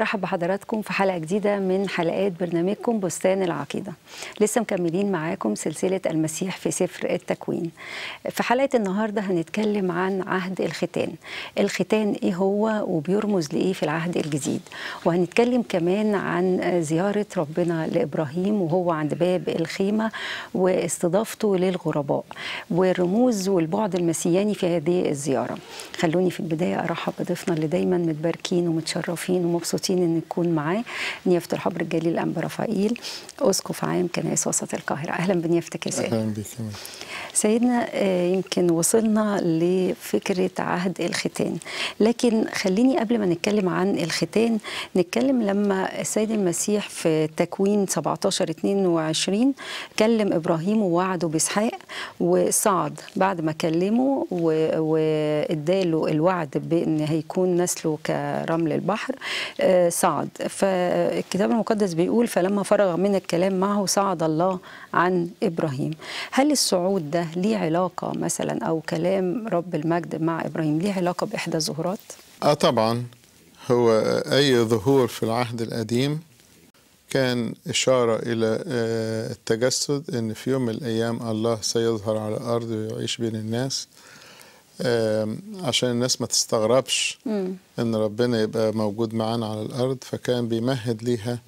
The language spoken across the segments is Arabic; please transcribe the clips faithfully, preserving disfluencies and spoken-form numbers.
وبرحب بحضراتكم في حلقة جديدة من حلقات برنامجكم بستان العقيدة. لسه مكملين معاكم سلسلة المسيح في سفر التكوين. في حلقة النهاردة هنتكلم عن عهد الختان. الختان إيه هو وبيرمز لإيه في العهد الجديد، وهنتكلم كمان عن زيارة ربنا لإبراهيم وهو عند باب الخيمة واستضافته للغرباء والرموز والبعد المسياني في هذه الزيارة. خلوني في البداية أرحب بضيفنا اللي دايما متباركين ومتشرفين ومبسوطين إن نكون معاه، نيفت الحبر الجليل امبرافائيل، أسقف عام كنائس وسط القاهرة. أهلا بنيفتك يا سيدنا. أهلا بك. سيدنا، يمكن وصلنا لفكرة عهد الختان، لكن خليني قبل ما نتكلم عن الختان نتكلم لما السيد المسيح في تكوين سبعتاشر اتنين وعشرين كلم إبراهيم ووعده بإسحاق وصعد بعد ما كلمه واداله الوعد بأن هيكون نسله كرمل البحر، صعد. فالكتاب المقدس بيقول فلما فرغ من الكلام معه صعد الله عن إبراهيم. هل الصعود ده ليه علاقة مثلا أو كلام رب المجد مع إبراهيم ليه علاقة بإحدى الظهورات؟ آه طبعا، هو أي ظهور في العهد القديم كان إشارة إلى التجسد، إن في يوم من الأيام الله سيظهر على الأرض ويعيش بين الناس، عشان الناس ما تستغربش إن ربنا يبقى موجود معانا على الأرض. فكان بيمهد ليها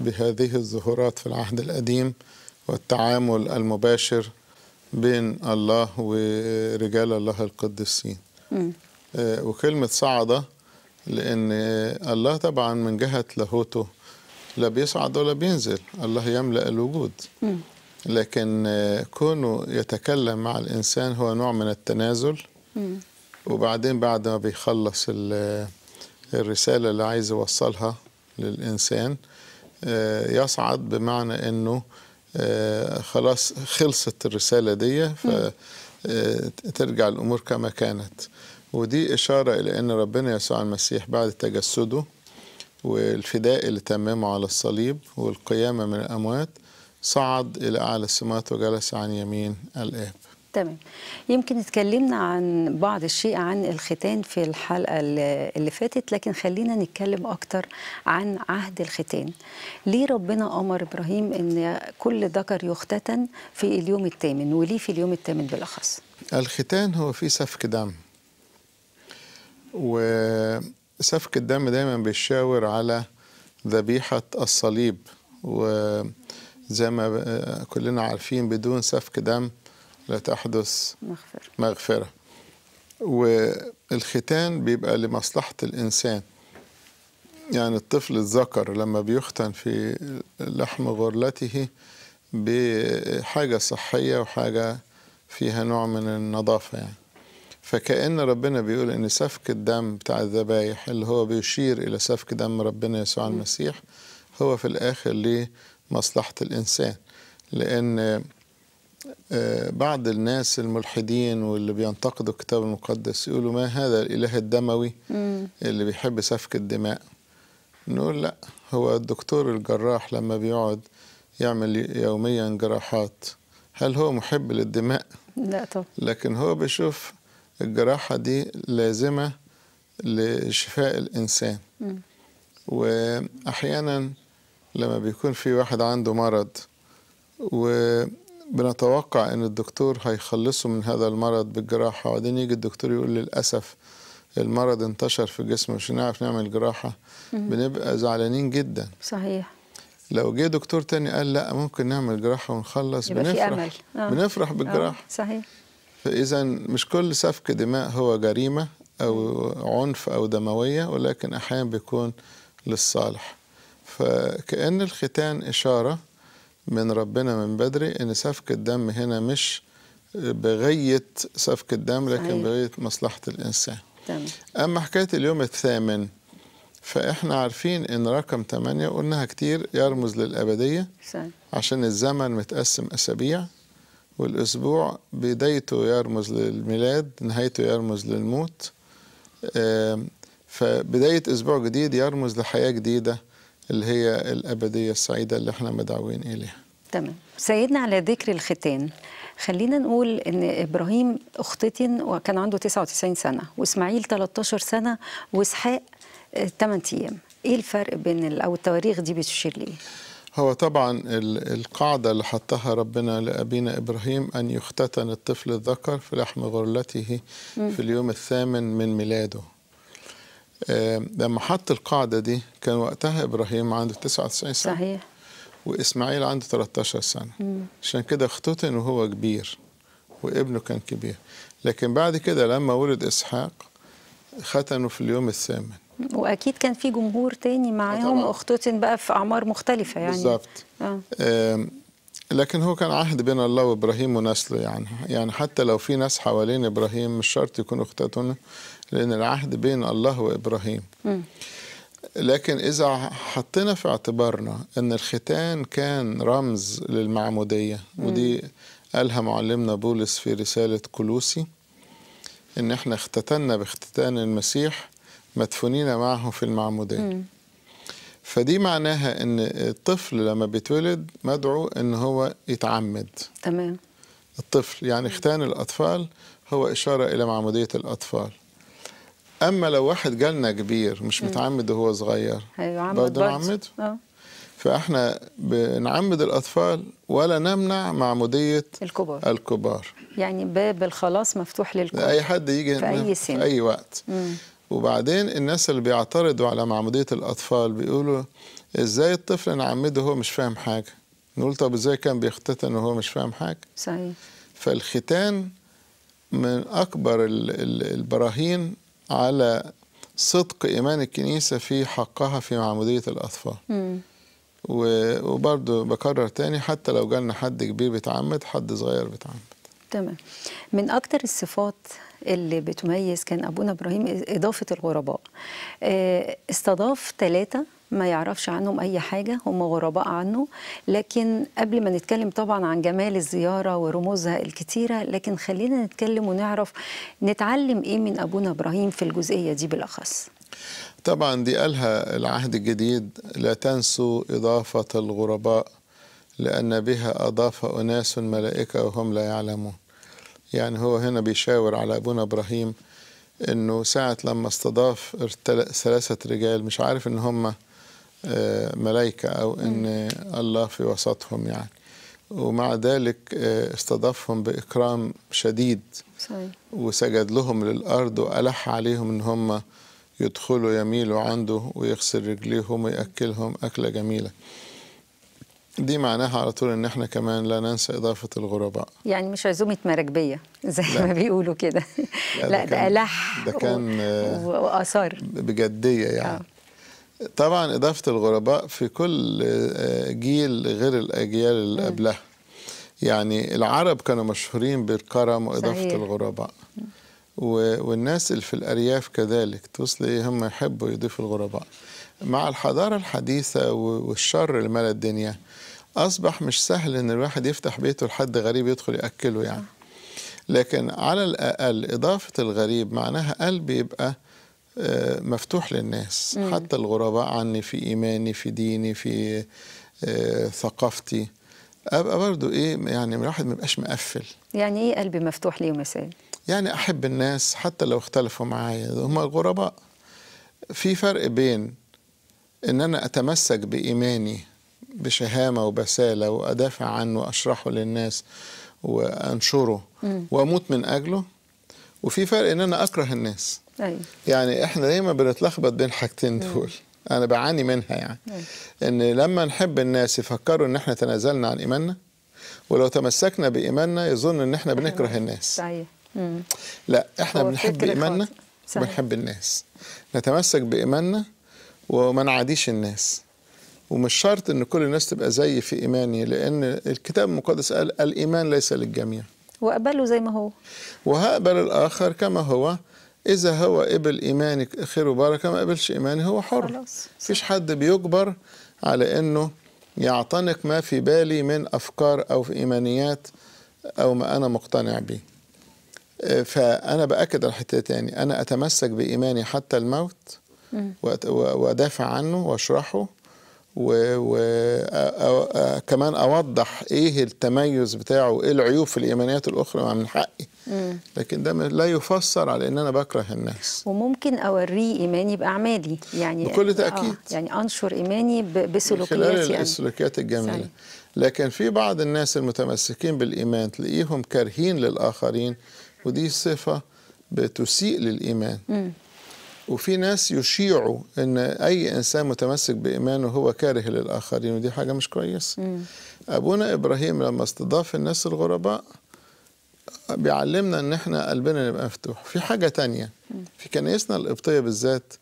بهذه الظهورات في العهد القديم والتعامل المباشر بين الله ورجال الله القديسين. وكلمة صعدة لأن الله طبعا من جهة لاهوته لا بيصعد ولا بينزل، الله يملأ الوجود. م. لكن كونه يتكلم مع الإنسان هو نوع من التنازل. م. وبعدين بعد ما بيخلص الرسالة اللي عايز يوصلها للإنسان يصعد، بمعنى أنه خلاص خلصت الرسالة دي فترجع الأمور كما كانت. ودي إشارة إلى أن ربنا يسوع المسيح بعد تجسده والفداء اللي تممه على الصليب والقيامة من الأموات صعد إلى أعلى السماوات وجلس عن يمين الآب. تمام. يمكن اتكلمنا عن بعض الشيء عن الختان في الحلقة اللي فاتت، لكن خلينا نتكلم أكتر عن عهد الختان. ليه ربنا أمر إبراهيم أن كل ذكر يختتن في اليوم الثامن، وليه في اليوم الثامن بالأخص؟ الختان هو فيه سفك دم، وسفك الدم دايما بيشاور على ذبيحة الصليب، وزي ما كلنا عارفين بدون سفك دم لا تحدث مغفرة. مغفرة. والختان بيبقى لمصلحة الإنسان، يعني الطفل الذكر لما بيختن في لحم غرلته بحاجة صحية وحاجة فيها نوع من النظافة يعني. فكأن ربنا بيقول إن سفك الدم بتاع الذبايح اللي هو بيشير إلى سفك دم ربنا يسوع المسيح هو في الآخر لمصلحة الإنسان، لأن بعض الناس الملحدين واللي بينتقدوا الكتاب المقدس يقولوا ما هذا الإله الدموي اللي بيحب سفك الدماء. نقول لا، هو الدكتور الجراح لما بيقعد يعمل يوميا جراحات هل هو محب للدماء؟ لا طبعا، لكن هو بيشوف الجراحة دي لازمة لشفاء الإنسان. م. وأحيانا لما بيكون في واحد عنده مرض و بنتوقع ان الدكتور هيخلصه من هذا المرض بالجراحه، وبعدين يجي الدكتور يقول للاسف المرض انتشر في جسمه مش هنعرف نعمل جراحه، بنبقى زعلانين جدا. صحيح. لو جه دكتور تاني قال لا ممكن نعمل جراحه ونخلص، يبقى بنفرح. في أمل. آه. بنفرح بالجراحه. آه. صحيح. فاذا مش كل سفك دماء هو جريمه او عنف او دمويه، ولكن احيانا بيكون للصالح. فكأن الختان اشاره من ربنا من بدري ان سفك الدم هنا مش بغية سفك الدم لكن بغية مصلحة الانسان. تمام. اما حكاية اليوم الثامن فاحنا عارفين ان رقم ثمانية قلناها كتير يرمز للابدية. صحيح. عشان الزمن متقسم اسابيع، والاسبوع بدايته يرمز للميلاد نهايته يرمز للموت. فبداية اسبوع جديد يرمز لحياة جديدة اللي هي الأبدية السعيدة اللي احنا مدعوين إليها. تمام. سيدنا على ذكر الختان، خلينا نقول إن إبراهيم اختتن وكان عنده تسعة وتسعين سنة، وإسماعيل تلتاشر سنة، وإسحاق تمن أيام. ايه الفرق بين او التواريخ دي بتشير ليه؟ هو طبعا القاعدة اللي حطها ربنا لأبينا إبراهيم أن يختتن الطفل الذكر في لحم غرلته في اليوم الثامن من ميلاده. لما حط القاعدة دي كان وقتها إبراهيم عنده تسعة وتسعين سنة، صحيح، وإسماعيل عنده ثلاثة عشر سنة. مم. عشان كده اختتن وهو كبير وابنه كان كبير. لكن بعد كده لما ولد إسحاق ختنوا في اليوم الثامن، واكيد كان في جمهور تاني معاهم اختتن بقى في اعمار مختلفه يعني. بالظبط. آه. آه لكن هو كان عهد بين الله وابراهيم ونسله، يعني يعني حتى لو في ناس حوالين ابراهيم مش شرط يكونوا اختتنوا، لان العهد بين الله وابراهيم. م. لكن اذا حطينا في اعتبارنا ان الختان كان رمز للمعموديه، ودي قالها معلمنا بولس في رسالة كلوسي، ان احنا اختتنا باختتان المسيح مدفونين معه في المعمودية. فدي معناها ان الطفل لما بيتولد مدعو ان هو يتعمد. تمام. الطفل يعني اختان الاطفال هو اشاره الى معمودية الاطفال. اما لو واحد جالنا كبير مش متعمد وهو صغير برضه نعمده. اه فاحنا بنعمد الاطفال ولا نمنع معمودية الكبار. الكبار يعني باب الخلاص مفتوح للكل، اي حد يجي في اي سن في اي وقت. مم. وبعدين الناس اللي بيعترضوا على معمودية الأطفال بيقولوا إزاي الطفل نعمده وهو مش فاهم حاجة؟ نقول طب إزاي كان بيختتن وهو مش فاهم حاجة؟ صحيح. فالختان من أكبر البراهين على صدق إيمان الكنيسة في حقها في معمودية الأطفال. م. وبرضه بكرر تاني، حتى لو جالنا حد كبير بيتعمد، حد صغير بيتعمد. تمام. من أكتر الصفات اللي بتميز كان أبونا إبراهيم إضافة الغرباء. استضاف ثلاثة ما يعرفش عنهم أي حاجة، هم غرباء عنه. لكن قبل ما نتكلم طبعا عن جمال الزيارة ورموزها الكتيرة، لكن خلينا نتكلم ونعرف نتعلم إيه من أبونا إبراهيم في الجزئية دي بالأخص. طبعا دي قالها العهد الجديد، لا تنسوا إضافة الغرباء لأن بها أضاف أناس ملائكة وهم لا يعلمون. يعني هو هنا بيشاور على أبونا إبراهيم أنه ساعة لما استضاف ثلاثة رجال مش عارف أن هم ملائكة أو أن الله في وسطهم يعني، ومع ذلك استضافهم بإكرام شديد وسجد لهم للأرض وألح عليهم أن هم يدخلوا يميلوا عنده ويغسل رجليهم ويأكلهم أكلة جميلة. دي معناها على طول ان احنا كمان لا ننسى اضافه الغرباء، يعني مش عزومه مراكبيه زي لا. ما بيقولوا كده. لا, لا ده الح ده كان واثار بجديه يعني. آه. طبعا اضافه الغرباء في كل جيل غير الاجيال اللي قبلها، يعني العرب كانوا مشهورين بالكرم واضافه صحيح. الغرباء، والناس اللي في الارياف كذلك توصل هم يحبوا يضيفوا الغرباء. مع الحضاره الحديثه والشر اللي ملا الدنيا أصبح مش سهل إن الواحد يفتح بيته لحد غريب يدخل يأكله يعني. لكن على الأقل إضافة الغريب معناها قلبي يبقى مفتوح للناس، حتى الغرباء عني في إيماني في ديني في ثقافتي، أبقى برضو إيه يعني الواحد ما يبقاش مقفل. يعني إيه قلبي مفتوح ليه مثلا؟ يعني أحب الناس حتى لو اختلفوا معايا، هم الغرباء. في فرق بين إن أنا أتمسك بإيماني بشهامة وبسالة وأدافع عنه وأشرحه للناس وأنشره م. وأموت من أجله، وفي فرق إن أنا أكره الناس. أي. يعني إحنا دايما بنتلخبط بين حاجتين دول، أنا بعاني منها يعني. أي. إن لما نحب الناس يفكروا إن إحنا تنازلنا عن إيماننا، ولو تمسكنا بإيماننا يظن إن إحنا بنكره الناس. صحيح. لا، إحنا بنحب إيماننا وبنحب الناس، نتمسك بإيماننا وما نعاديش الناس. ومش شرط ان كل الناس تبقى زي في ايماني، لان الكتاب المقدس قال الايمان ليس للجميع، واقبله زي ما هو وهقبل الاخر كما هو. اذا هو قبل ايماني خير وبركه، ما قبلش ايماني هو حر. مفيش حد بيجبر على انه يعتنق ما في بالي من افكار او في ايمانيات او ما انا مقتنع بيه. فانا باكد على الحته تاني، انا اتمسك بايماني حتى الموت وادافع عنه واشرحه وكمان اوضح ايه التميز بتاعه، ايه العيوب في الايمانيات الاخرى، ما من حقي، لكن ده لا يفسر على ان انا بكره الناس. وممكن اوريه ايماني باعمالي، يعني بكل تاكيد آه يعني انشر ايماني بسلوكياتي، خلال السلوكيات الجميله صحيح. لكن في بعض الناس المتمسكين بالايمان تلاقيهم كارهين للاخرين، ودي صفه بتسيء للايمان. مم. وفي ناس يشيعوا ان اي انسان متمسك بايمانه هو كاره للاخرين، ودي حاجه مش كويسه. مم. ابونا ابراهيم لما استضاف الناس الغرباء بيعلمنا ان احنا قلبنا نبقى مفتوح. في حاجه تانية في كنيسنا القبطيه بالذات،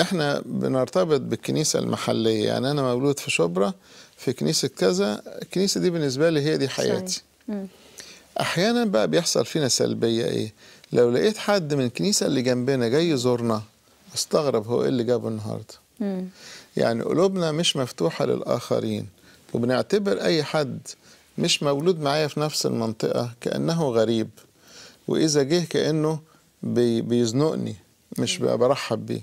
احنا بنرتبط بالكنيسه المحليه، يعني انا مولود في شبرا في كنيسه كذا، الكنيسه دي بالنسبه لي هي دي حياتي. احيانا بقى بيحصل فينا سلبيه ايه؟ لو لقيت حد من الكنيسه اللي جنبنا جاي يزورنا استغرب هو ايه اللي جابه النهارده. مم. يعني قلوبنا مش مفتوحه للاخرين، وبنعتبر اي حد مش مولود معايا في نفس المنطقه كانه غريب، واذا جه كانه بي بيزنقني، مش برحب بيه.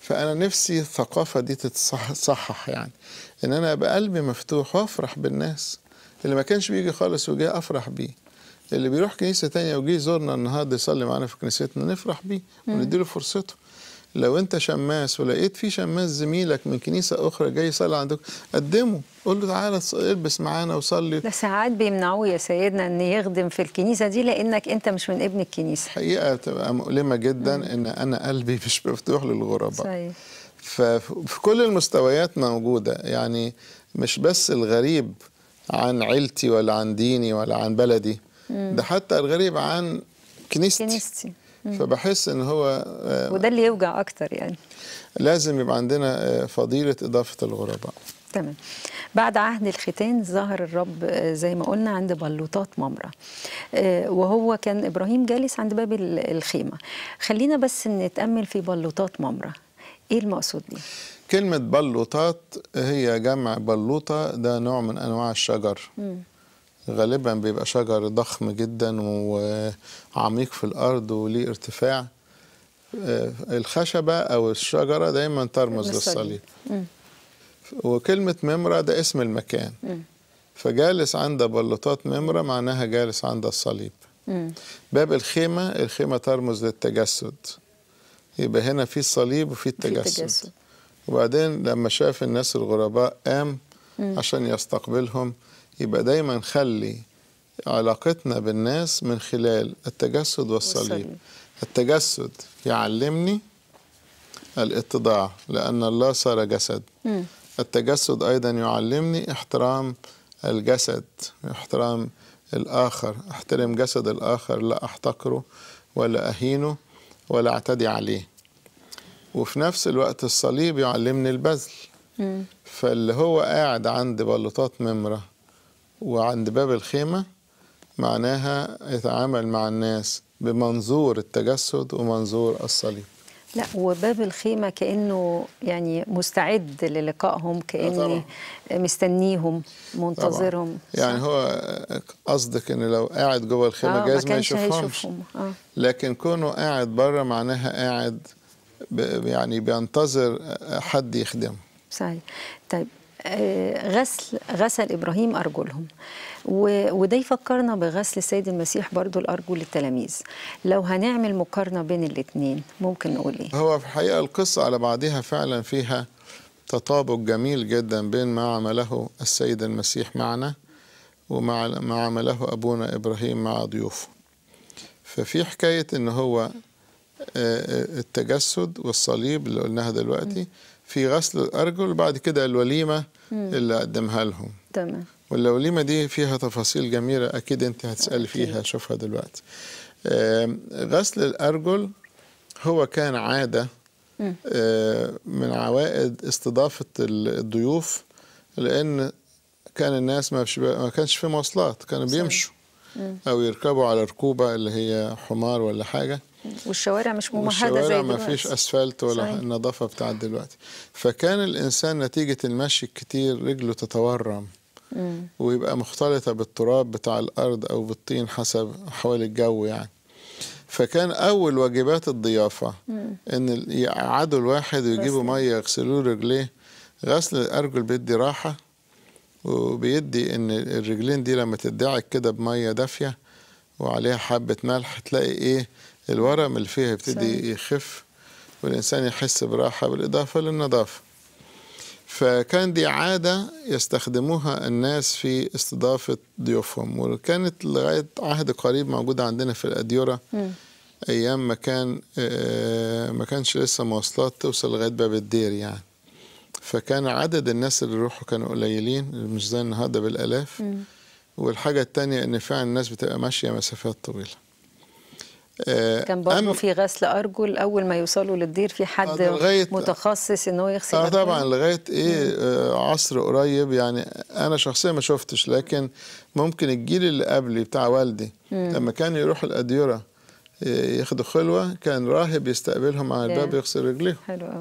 فانا نفسي الثقافه دي تتصحح، يعني ان انا ابقى قلبي مفتوح وافرح بالناس، اللي ما كانش بيجي خالص وجاي افرح بيه، اللي بيروح كنيسه تانية وجي يزورنا النهارده يصلي معانا في كنيستنا نفرح بيه ونديله فرصته. لو انت شماس ولقيت في شماس زميلك من كنيسه اخرى جاي يصلي عندك قدمه، قول له تعالى البس معانا وصلي. ده ساعات بيمنعوه يا سيدنا ان يخدم في الكنيسه دي لانك انت مش من ابن الكنيسه. حقيقه تبقى مؤلمه جدا. مم. ان انا قلبي مش مفتوح للغرباء. صحيح. ففي كل المستويات موجوده، يعني مش بس الغريب عن عيلتي ولا عن ديني ولا عن بلدي، ده حتى الغريب عن كنيستي, كنيستي. فبحس ان هو وده اللي يوجع اكتر، يعني لازم يبقى عندنا فضيلة اضافة الغرباء. تمام. بعد عهد الختان ظهر الرب زي ما قلنا عند بلوطات ممره، وهو كان ابراهيم جالس عند باب الخيمه. خلينا بس نتامل في بلوطات ممره، ايه المقصود بيه؟ كلمه بلوطات هي جمع بلوطه، ده نوع من انواع الشجر. م. غالبا بيبقى شجر ضخم جدا وعميق في الارض وليه ارتفاع. الخشبه او الشجره دايما ترمز للصليب. وكلمه ممره ده اسم المكان، فجالس عند بلطات ممره معناها جالس عند الصليب. باب الخيمه، الخيمه ترمز للتجسد، يبقى هنا في الصليب وفي التجسد. وبعدين لما شاف الناس الغرباء قام عشان يستقبلهم، يبقى دايما خلي علاقتنا بالناس من خلال التجسد والصليب. التجسد يعلمني الاتضاع لأن الله صار جسد. م. التجسد أيضا يعلمني احترام الجسد، احترام الآخر، احترم جسد الآخر، لا احتقره ولا أهينه ولا اعتدي عليه. وفي نفس الوقت الصليب يعلمني البذل. م. فاللي هو قاعد عند بلطات ممرة وعند باب الخيمة معناها يتعامل مع الناس بمنظور التجسد ومنظور الصليب. لا، وباب الخيمة كأنه يعني مستعد للقائهم، كأنه مستنيهم منتظرهم. طبعا. يعني هو قصدك ان لو قاعد جوه الخيمة آه جايز ما يشوفهمش، آه. لكن كونه قاعد بره معناها قاعد يعني بينتظر حد يخدمه. صحيح. طيب غسل غسل إبراهيم أرجلهم، وده يفكرنا بغسل السيد المسيح برضو الأرجل للتلاميذ. لو هنعمل مقارنة بين الاثنين ممكن نقول إيه؟ هو في الحقيقة القصة على بعضها فعلا فيها تطابق جميل جدا بين ما عمله السيد المسيح معنا ومع ما عمله أبونا إبراهيم مع ضيوفه. ففي حكاية إن هو التجسد والصليب اللي قلناها دلوقتي، في غسل الأرجل، بعد كده الوليمة اللي قدمها لهم. تمام. والوليمة دي فيها تفاصيل جميلة أكيد أنت هتسألي فيها، شوفها دلوقتي. غسل الأرجل هو كان عادة من عوائد استضافة الضيوف، لأن كان الناس ما كانش في مواصلات، كانوا بيمشوا أو يركبوا على ركوبة اللي هي حمار ولا حاجة، والشوارع مش ممهدة زي دلوقتي، ما فيش أسفلت ولا صحيح. النظافة بتاعت دلوقتي. فكان الإنسان نتيجة المشي الكتير رجله تتورم. مم. ويبقى مختلطة بالتراب بتاع الأرض أو بالطين حسب حوالي الجو يعني. فكان أول واجبات الضيافة مم. إن يقعدوا الواحد ويجيبوا مية يغسلوا رجليه غسل الارجل بيدي راحه، وبيدي ان الرجلين دي لما تدعك كده بميه دافيه وعليها حبه ملح تلاقي ايه الورم اللي فيها يبتدي يخف والانسان يحس براحه، بالاضافه للنظافه. فكان دي عاده يستخدموها الناس في استضافه ضيوفهم، وكانت لغايه عهد قريب موجوده عندنا في الاديره م. ايام ما كان آه ما كانش لسه مواصلات توصل لغايه باب الدير يعني. فكان عدد الناس اللي يروحوا كانوا قليلين مش زي النهارده بالالاف. م. والحاجه الثانيه ان فعلا الناس بتبقى ماشيه مسافات طويله. آه كان برضه في غسل ارجل اول ما يوصلوا للدير، في حد آه متخصص ان هو يغسل اه طبعا لغايه ايه آه عصر قريب يعني. انا شخصيا ما شفتش، لكن ممكن الجيل اللي قبلي بتاع والدي م. لما كان يروح الاديره ياخدوا خلوة كان راهب يستقبلهم على الباب يغسل رجليهم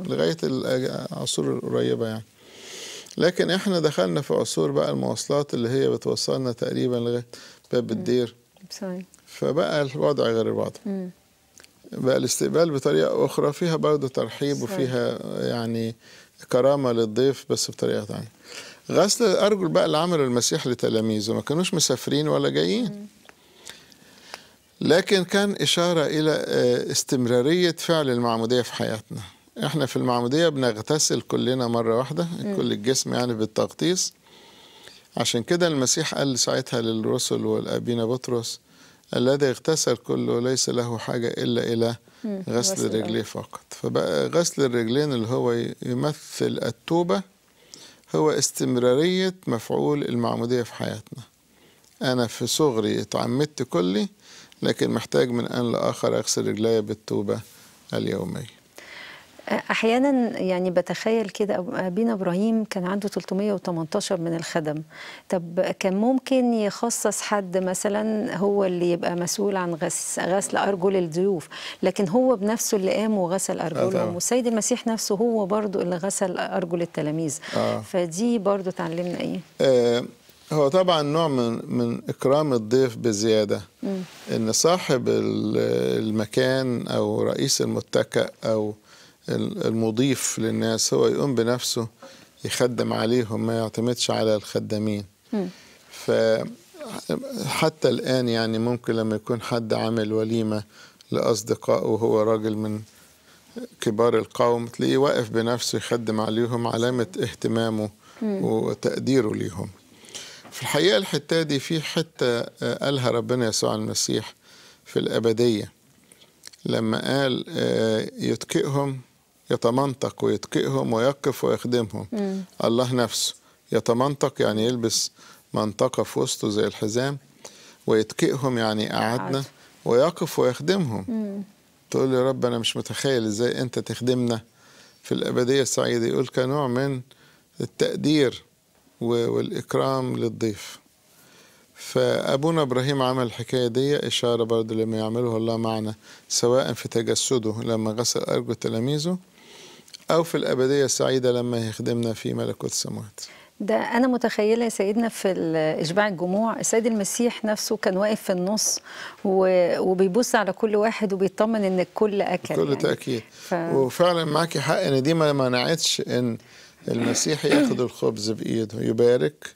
لغاية العصور القريبة يعني. لكن احنا دخلنا في عصور بقى المواصلات اللي هي بتوصلنا تقريبا لغاية باب الدير، فبقى الوضع غير الوضع، بقى الاستقبال بطريقة أخرى فيها برضه ترحيب وفيها يعني كرامة للضيف بس بطريقة ثانية. غسل الأرجل بقى اللي عمله المسيح لتلاميذه، ما كانوش مسافرين ولا جايين، لكن كان إشارة إلى استمرارية فعل المعمودية في حياتنا. إحنا في المعمودية بنغتسل كلنا مرة واحدة، كل الجسم يعني بالتغطيس. عشان كده المسيح قال ساعتها للرسل والأبينا بطرس: الذي اغتسل كله ليس له حاجة إلا إلى غسل الرجلين فقط. فبقى غسل الرجلين اللي هو يمثل التوبة هو استمرارية مفعول المعمودية في حياتنا. أنا في صغري اتعمدت كلي، لكن محتاج من آن لآخر أغسل رجلي بالتوبة اليومية. أحيانا يعني بتخيل كده أبينا إبراهيم كان عنده ثلاثمائة وثمانية عشر من الخدم، طب كان ممكن يخصص حد مثلا هو اللي يبقى مسؤول عن غسل أرجل الضيوف، لكن هو بنفسه اللي قام وغسل أرجلهم، والسيد المسيح نفسه هو برضو اللي غسل أرجل التلاميذ. آه. فدي برضو تعلمنا إيه؟ آه. هو طبعا نوع من من إكرام الضيف بزيادة. م. إن صاحب المكان أو رئيس المتكأ أو المضيف للناس هو يقوم بنفسه يخدم عليهم، ما يعتمدش على الخدامين. م. فحتى الآن يعني ممكن لما يكون حد عامل وليمة لأصدقائه وهو راجل من كبار القوم تلاقيه واقف بنفسه يخدم عليهم، علامة اهتمامه م. وتقديره ليهم. في الحقيقة الحتة دي في حتة قالها ربنا يسوع المسيح في الأبدية لما قال يتكئهم، يتمنطق ويتكئهم ويقف ويخدمهم. م. الله نفسه يتمنطق يعني يلبس منطقة في وسطه زي الحزام، ويتكئهم يعني قعدنا، ويقف ويخدمهم. م. تقول يا رب أنا مش متخيل إزاي أنت تخدمنا في الأبدية السعيدة. يقول كنوع من التقدير والإكرام للضيف. فأبونا إبراهيم عمل الحكاية دي إشارة برضه لما يعمله الله معنا، سواء في تجسده لما غسل أرجل تلاميذه أو في الأبدية السعيدة لما يخدمنا في ملكوت السماوات. ده أنا متخيلة يا سيدنا في إشباع الجموع السيد المسيح نفسه كان واقف في النص وبيبص على كل واحد وبيطمن إن الكل أكل. بكل يعني. تأكيد. ف... وفعلا معاكي حق إن دي ما منعتش إن المسيح ياخد الخبز بإيده يبارك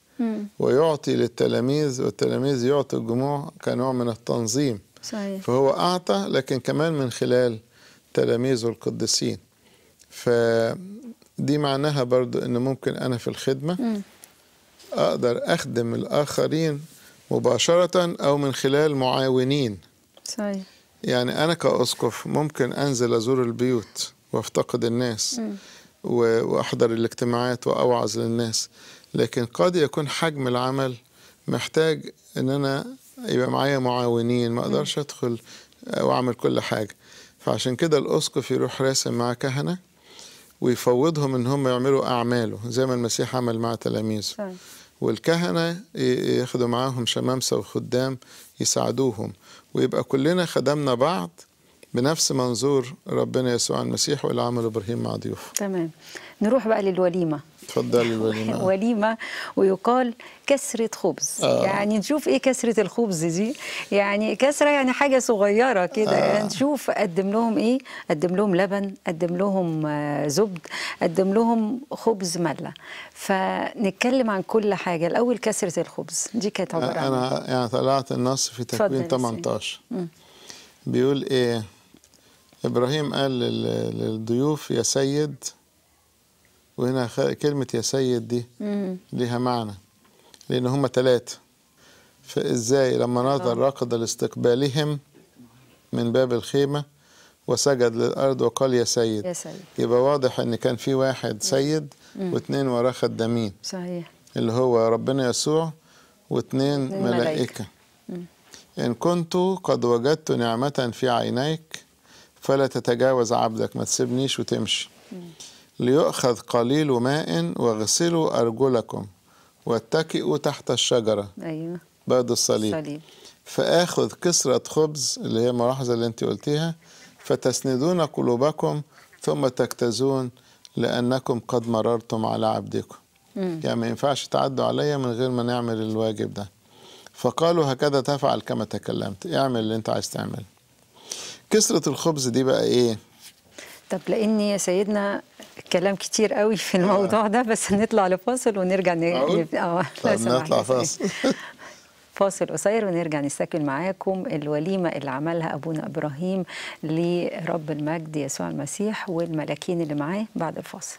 ويعطي للتلاميذ، والتلاميذ يعطي الجموع كنوع من التنظيم. صحيح. فهو أعطى لكن كمان من خلال تلاميذه القديسين. فدي معناها برضو أن ممكن أنا في الخدمة أقدر أخدم الآخرين مباشرة أو من خلال معاونين. صحيح. يعني أنا كأسقف ممكن أنزل أزور البيوت وأفتقد الناس م. وأحضر الاجتماعات وأوعظ للناس، لكن قد يكون حجم العمل محتاج أن أنا يبقى معايا معاونين، ما أقدرش أدخل وأعمل كل حاجة. فعشان كده الأسقف يروح راسم مع كهنة ويفوضهم أن هم يعملوا أعماله زي ما المسيح عمل مع تلاميذه، والكهنة ياخدوا معاهم شمامسة وخدام يساعدوهم، ويبقى كلنا خدمنا بعض بنفس منظور ربنا يسوع المسيح واللي عمله إبراهيم مع ضيوفه. تمام. نروح بقى للوليمة. تفضل وليمة. وليمة ويقال كسرة خبز. آه. يعني نشوف ايه كسرة الخبز دي، يعني كسرة يعني حاجة صغيرة كده. آه. يعني نشوف قدم لهم ايه، قدم لهم لبن، قدم لهم زبد، قدم لهم خبز ملة. فنتكلم عن كل حاجة. الأول كسرة الخبز دي كانت عبارة عن أنا يعني طلعت النص في تكوين ثمانية عشر بيقول ايه؟ إبراهيم قال للضيوف يا سيد، وهنا كلمة يا سيد دي ليها معنى لأن هم ثلاثة، فإزاي لما نظر ركض لاستقبالهم من باب الخيمة وسجد للأرض وقال يا سيد، يا سيد. يبقى واضح إن كان في واحد سيد واثنين وراه خدامين، صحيح، اللي هو ربنا يسوع واثنين ملائكة. مم. إن كنت قد وجدت نعمة في عينيك فلا تتجاوز عبدك، ما تسيبنيش وتمشي. مم. ليؤخذ قليل ماء واغسلوا أرجلكم واتكئوا تحت الشجرة. أيوة. بعد الصليب. الصليب فآخذ كسرة خبز اللي هي الملاحظة اللي أنت قلتيها، فتسندون قلوبكم ثم تكتزون لأنكم قد مررتم على عبدكم. مم. يعني ما ينفعش تعدوا عليا من غير ما نعمل الواجب ده. فقالوا هكذا تفعل كما تكلمت، اعمل اللي أنت عايز تعمل. كسرة الخبز دي بقى إيه؟ طب لأن يا سيدنا كلام كتير قوي في الموضوع ده، بس نطلع لفاصل ونرجع ن... اه نطلع فاصل فاصل قصير ونرجع نستكمل معاكم الوليمة اللي عملها أبونا إبراهيم لرب المجد يسوع المسيح والملاكين اللي معاه بعد الفاصل.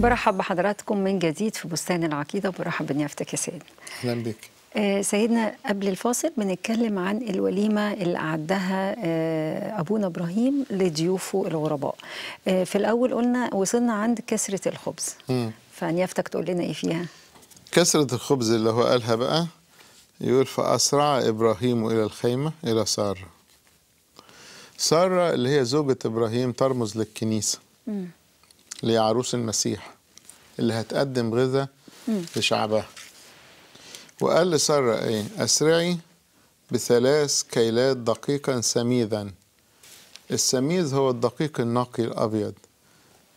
برحب بحضراتكم من جديد في بستان العقيدة، وبرحب بنيافتك يا سيدنا. أهلا بك. آه سيدنا، قبل الفاصل بنتكلم عن الوليمة اللي أعدها آه أبونا إبراهيم لضيوفه الغرباء. آه في الأول قلنا وصلنا عند كسرة الخبز. مم. فنيافتك تقول لنا إيه فيها؟ كسرة الخبز اللي هو قالها بقى يقول فأسرع إبراهيم إلى الخيمة إلى سارة. سارة اللي هي زوجة إبراهيم ترمز للكنيسة. مم. لعروس المسيح اللي هتقدم غذاء لشعبها. وقال لسارة ايه؟ اسرعي بثلاث كيلات دقيقا سميذا. السميذ هو الدقيق النقي الابيض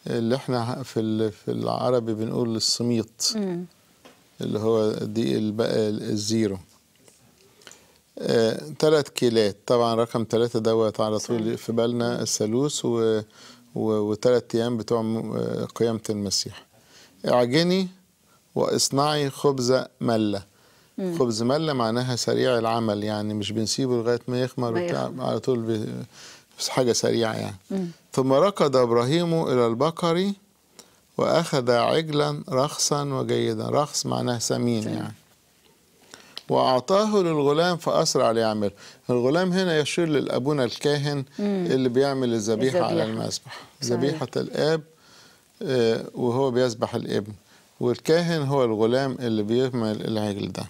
اللي احنا في في العربي بنقول السميط، اللي هو دي الزيرو. آه، ثلاث كيلات، طبعا رقم ثلاثة دوت على طول في بالنا الثالوث و وثلاث ايام بتوع قيامة المسيح. اعجني واصنعي خبز ملة. مم. خبز ملة معناها سريع العمل، يعني مش بنسيبه لغاية ما يخمر على طول، حاجة سريعة يعني. مم. ثم ركض إبراهيم إلى البقر وأخذ عجلا رخصا وجيدا. رخص معناه سمين يعني. وأعطاه للغلام فأسرع ليعمل. الغلام هنا يشير للأبونا الكاهن. مم. اللي بيعمل الذبيحة على المسبح، ذبيحة الآب، وهو بيذبح الابن، والكاهن هو الغلام اللي بيعمل العجل ده.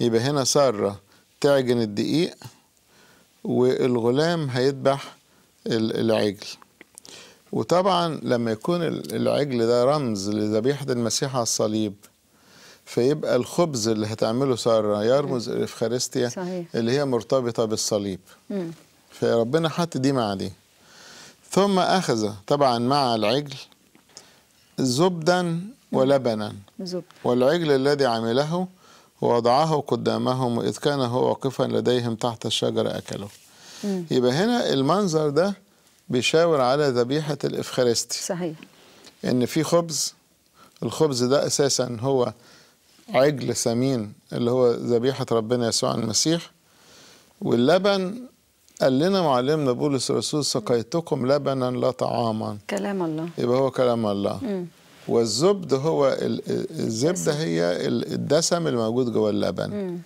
يبقى هنا سارة تعجن الدقيق والغلام هيذبح العجل. وطبعا لما يكون العجل ده رمز لذبيحة المسيح على الصليب، فيبقى الخبز اللي هتعمله سارة يرمز الافخارستيا اللي هي مرتبطة بالصليب. مم. فربنا حط دي مع دي. ثم أخذ طبعا مع العجل زبدا ولبنا. زبد. والعجل الذي عمله ووضعه قدامهم، وإذ كان هو واقفا لديهم تحت الشجرة أكله. مم. يبقى هنا المنظر ده بيشاور على ذبيحة الافخارستيا. صحيح. إن في خبز، الخبز ده أساسا هو عجل سمين اللي هو ذبيحة ربنا يسوع المسيح. واللبن قال لنا معلمنا بولس الرسول سقيتكم لبنا لا طعاما، كلام الله، يبقى هو كلام الله. مم. والزبد هو الزبدة هي الدسم الموجود جوه اللبن. مم.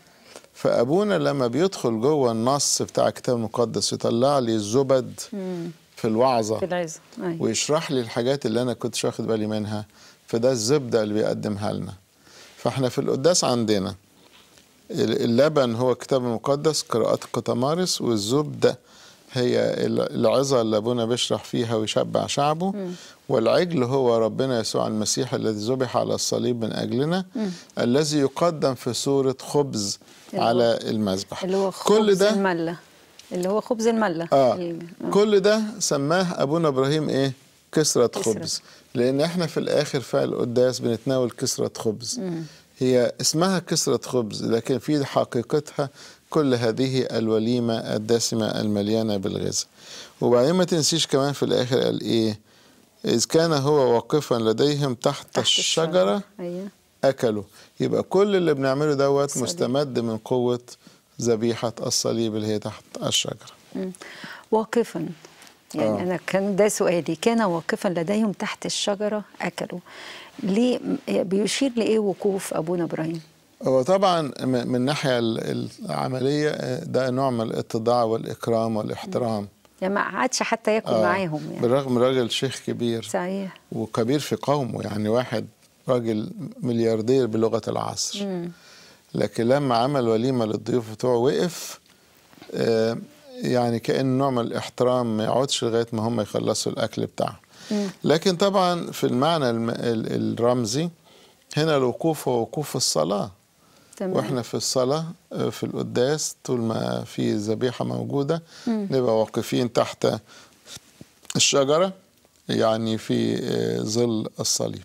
فأبونا لما بيدخل جوه النص بتاع الكتاب المقدس يطلع لي الزبد مم. في الوعظة في العزة. أي. ويشرح لي الحاجات اللي أنا كنتش واخد بالي منها، فده الزبدة اللي بيقدمها لنا. فاحنا في القداس عندنا اللبن هو الكتاب المقدس قراءة قطمارس، والزبدة هي العظة اللي أبونا بيشرح فيها ويشبع شعبه، م. والعجل هو ربنا يسوع المسيح الذي ذبح على الصليب من أجلنا، م. الذي يقدم في صورة خبز على المسبح. اللي هو خبز كل ده الملة، اللي هو خبز الملة. آه. آه. كل ده سماه أبونا إبراهيم إيه؟ كسرة, كسرة خبز، لأن إحنا في الآخر في القداس بنتناول كسرة خبز. م. هي اسمها كسرة خبز، لكن في حقيقتها كل هذه الوليمة الدسمة المليانة بالغذاء. وبعدين ما تنسيش كمان في الآخر قال إيه؟ إذ كان هو واقفا لديهم تحت, تحت الشجرة, الشجرة. أكلوا. يبقى كل اللي بنعمله دوت مستمد من قوة ذبيحة الصليب اللي هي تحت الشجرة. مم. واقفا يعني آه. أنا كان ده سؤالي، كان واقفا لديهم تحت الشجرة أكلوا. ليه بيشير لإيه وقوف أبونا إبراهيم؟ هو طبعا من الناحية العملية ده نوع من الاتضاع والإكرام والاحترام، يعني ما قعدش حتى ياكل آه. معاهم يعني. بالرغم راجل شيخ كبير صحيح وكبير في قومه، يعني واحد راجل ملياردير بلغة العصر، مم. لكن لما عمل وليمة للضيوف بتوعه وقف آه يعني كأن نوع من الاحترام، ما يقعدش لغاية ما هم يخلصوا الأكل بتاعهم. لكن طبعا في المعنى الرمزي هنا الوقوف هو وقوف الصلاة. تمام. واحنا في الصلاة في القداس طول ما في ذبيحة موجودة مم. نبقى واقفين تحت الشجرة، يعني في ظل الصليب.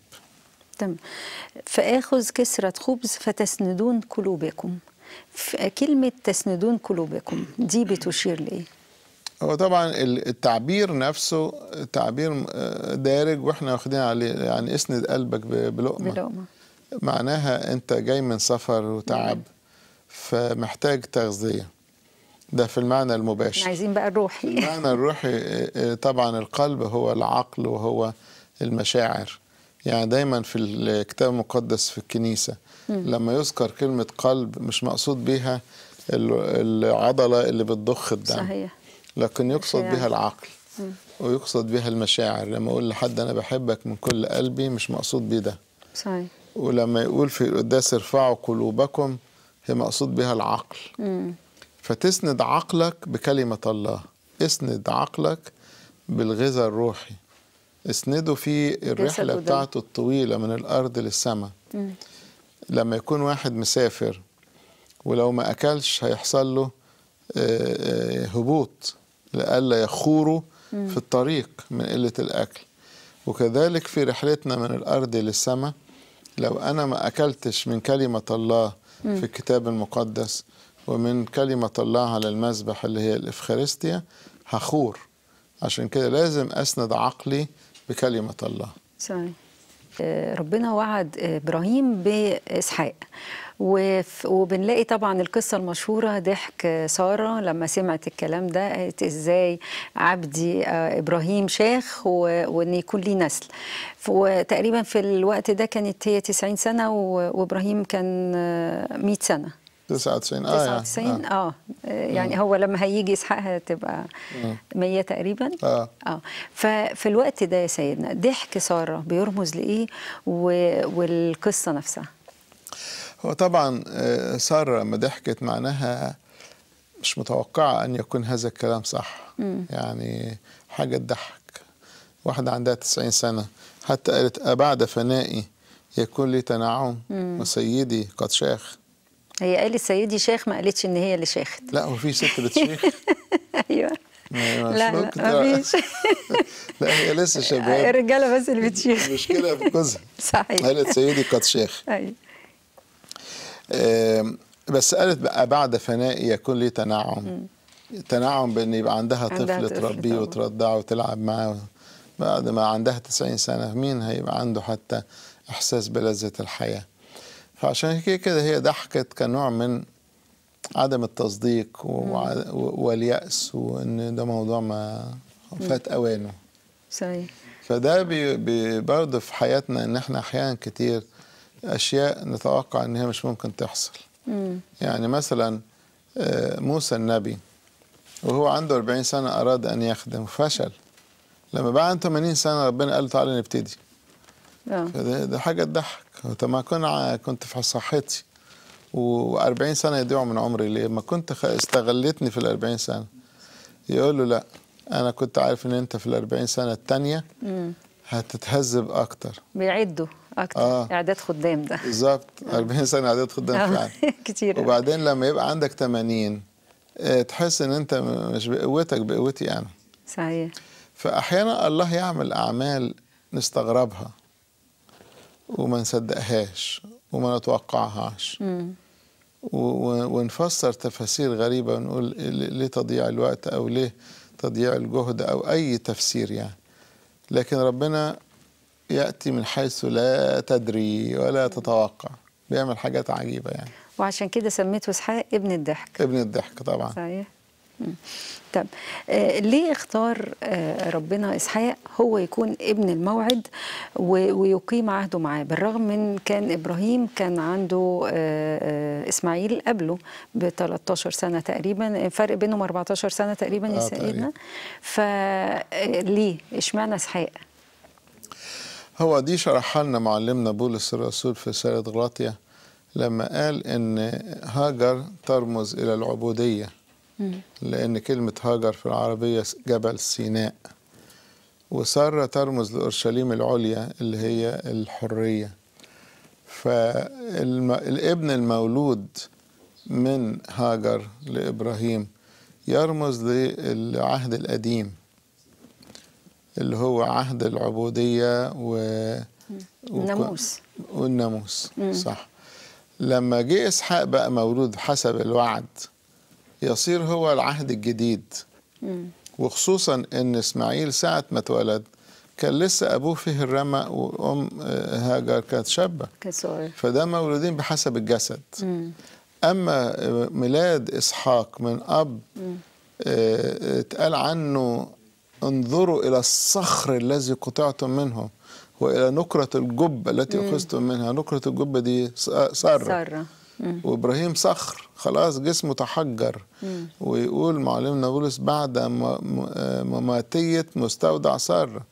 تمام. فآخذ كسرة خبز فتسندون قلوبكم. كلمة تسندون قلوبكم دي بتشير لإيه؟ هو طبعا التعبير نفسه تعبير دارج واحنا واخدين عليه، يعني اسند قلبك بلقمة, بلقمة. معناها أنت جاي من سفر وتعب فمحتاج تغذية، ده في المعنى المباشر. عايزين بقى الروحي. المعنى الروحي طبعا القلب هو العقل وهو المشاعر، يعني دايما في الكتاب المقدس في الكنيسة مم. لما يذكر كلمة قلب مش مقصود بها العضلة اللي بتضخ الدم صحيح، لكن يقصد بها العقل مم. ويقصد بها المشاعر. لما أقول لحد أنا بحبك من كل قلبي مش مقصود بيه ده صحيح. ولما يقول في القداس ارفعوا قلوبكم هي مقصود بها العقل مم. فتسند عقلك بكلمة الله، اسند عقلك بالغذاء الروحي، اسنده في الرحلة بتاعته الطويلة من الأرض للسماء. لما يكون واحد مسافر ولو ما أكلش هيحصل له هبوط لألا يخوره مم. في الطريق من قلة الأكل. وكذلك في رحلتنا من الأرض للسماء لو أنا ما أكلتش من كلمة الله مم. في الكتاب المقدس ومن كلمة الله على المسبح اللي هي الافخارستيا هخور. عشان كده لازم أسند عقلي بكلمة الله صحيح. ربنا وعد إبراهيم بإسحاق، وبنلاقي طبعا القصة المشهورة ضحك سارة لما سمعت الكلام ده، قالت ازاي عبدي إبراهيم شيخ وان يكون لي نسل. وتقريبا في الوقت ده كانت هي تسعين سنة وإبراهيم كان مئة سنة. تسعة وتسعين اه تسعة وتسعين اه, آه. يعني مم. هو لما هيجي إسحاق هتبقى مية تقريبا اه اه ففي الوقت ده يا سيدنا ضحك سارة بيرمز لإيه والقصة نفسها؟ هو طبعا سارة لما ضحكت معناها مش متوقعة أن يكون هذا الكلام صح مم. يعني حاجة تضحك، واحدة عندها تسعين سنة. حتى قالت أبعد فنائي يكون لي تنعم مم. وسيدي قد شاخ. هي قالت سيدي شيخ، ما قالتش ان هي اللي شيخت. لا هو في ست بتشيخ؟ ايوه. لا لا مفيش. لا هي لسه شباب، الرجاله بس اللي بتشيخ. المشكله في جوزها. صحيح. قالت سيدي قد شيخ. ايوه. بس قالت بقى بعد فنائي يكون لي تنعم. تنعم بان يبقى عندها طفل تربيه وترضعه وتلعب معاه بعد ما عندها تسعين سنه، مين هيبقى عنده حتى احساس بلذه الحياه؟ فعشان كده كده هي ضحكت كنوع من عدم التصديق واليأس وان ده موضوع ما فات اوانه. صحيح. فده برضه في حياتنا ان احنا احيانا كتير اشياء نتوقع ان هي مش ممكن تحصل. مم. يعني مثلا موسى النبي وهو عنده أربعين سنة أراد أن يخدم فشل، لما بقى عنده ثمانين سنة ربنا قال تعالى نبتدي. فده ده حاجة تضحك. طب كنت كنت في صحتي وأربعين سنة يضيعوا من عمري ليه؟ ما كنت استغلتني في الأربعين سنة. يقول له لا، أنا كنت عارف إن أنت في الأربعين سنة التانية مم. هتتهذب أكتر. بيعدوا أكتر آه. إعداد خدام ده بالظبط. أربعين سنة إعداد خدام فعلا كتير. وبعدين لما يبقى عندك ثمانين تحس إن أنت مش بقوتك بقوتي أنا. صحيح. فأحيانا الله يعمل أعمال نستغربها وما نصدقهاش وما نتوقعهاش مم. ونفسر تفاسير غريبة ونقول ليه تضييع الوقت أو ليه تضييع الجهد أو أي تفسير يعني. لكن ربنا يأتي من حيث لا تدري ولا تتوقع، بيعمل حاجات عجيبة يعني. وعشان كده سميته اسحاق ابن الضحك. ابن الضحك طبعا. صحيح. طب آه ليه اختار آه ربنا اسحاق هو يكون ابن الموعد ويقيم عهده معاه، بالرغم من كان ابراهيم كان عنده آه آه اسماعيل قبله ب ثلاثة عشر سنه تقريبا، فرق بينهم أربعة عشر سنه تقريبا يا سيدنا. فليه اشمعنى اسحاق؟ هو دي شرحها لنا معلمنا بولس الرسول في رسالة غلاطية لما قال ان هاجر ترمز الى العبوديه، لأن كلمة هاجر في العربية جبل سيناء، وسارة ترمز لأورشليم العليا اللي هي الحرية. فالابن المولود من هاجر لإبراهيم يرمز للعهد القديم اللي هو عهد العبودية والناموس والناموس صح. لما جه إسحاق بقى مولود حسب الوعد يصير هو العهد الجديد. مم. وخصوصا ان اسماعيل ساعه ما اتولد كان لسه ابوه فيه الرمق وام هاجر كانت شابه، فده مولودين بحسب الجسد. مم. اما ميلاد اسحاق من اب اه اتقال عنه انظروا الى الصخر الذي قطعتم منه والى نكره الجب التي اخذتم منها. نكره الجب دي ساره، وابراهيم صخر خلاص جسمه تحجر. مم. ويقول معلمنا بولس بعد مماتيه مستودع ساره،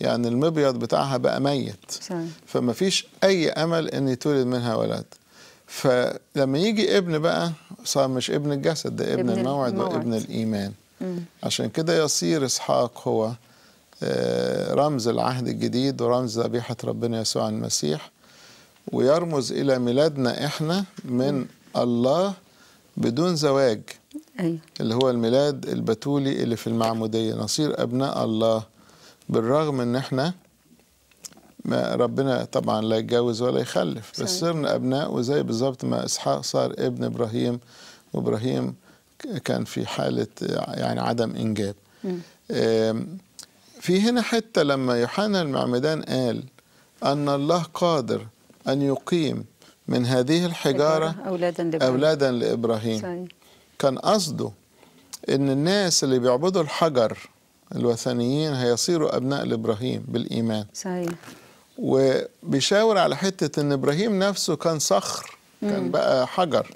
يعني المبيض بتاعها بقى ميت. صحيح. فما فيش اي امل ان يتولد منها ولد. فلما يجي ابن بقى صار مش ابن الجسد، ده ابن, ابن الموعد, الموعد وابن الايمان. مم. عشان كده يصير اسحاق هو رمز العهد الجديد ورمز ذبيحه ربنا يسوع المسيح، ويرمز إلى ميلادنا إحنا من الله بدون زواج. أيوة. اللي هو الميلاد البتولي اللي في المعمودية، نصير أبناء الله بالرغم إن إحنا ما ربنا طبعا لا يتجوز ولا يخلف. صحيح. بس صرنا أبناء، وزي بالظبط ما إسحاق صار ابن إبراهيم وإبراهيم كان في حالة يعني عدم إنجاب. في هنا حتى لما يوحنا المعمدان قال أن الله قادر أن يقيم من هذه الحجارة أولادا لإبراهيم, أولادا لإبراهيم. صحيح. كان قصده أن الناس اللي بيعبدوا الحجر الوثنيين هيصيروا أبناء لإبراهيم بالإيمان. صحيح. وبيشاور على حتة أن إبراهيم نفسه كان صخر، كان مم. بقى حجر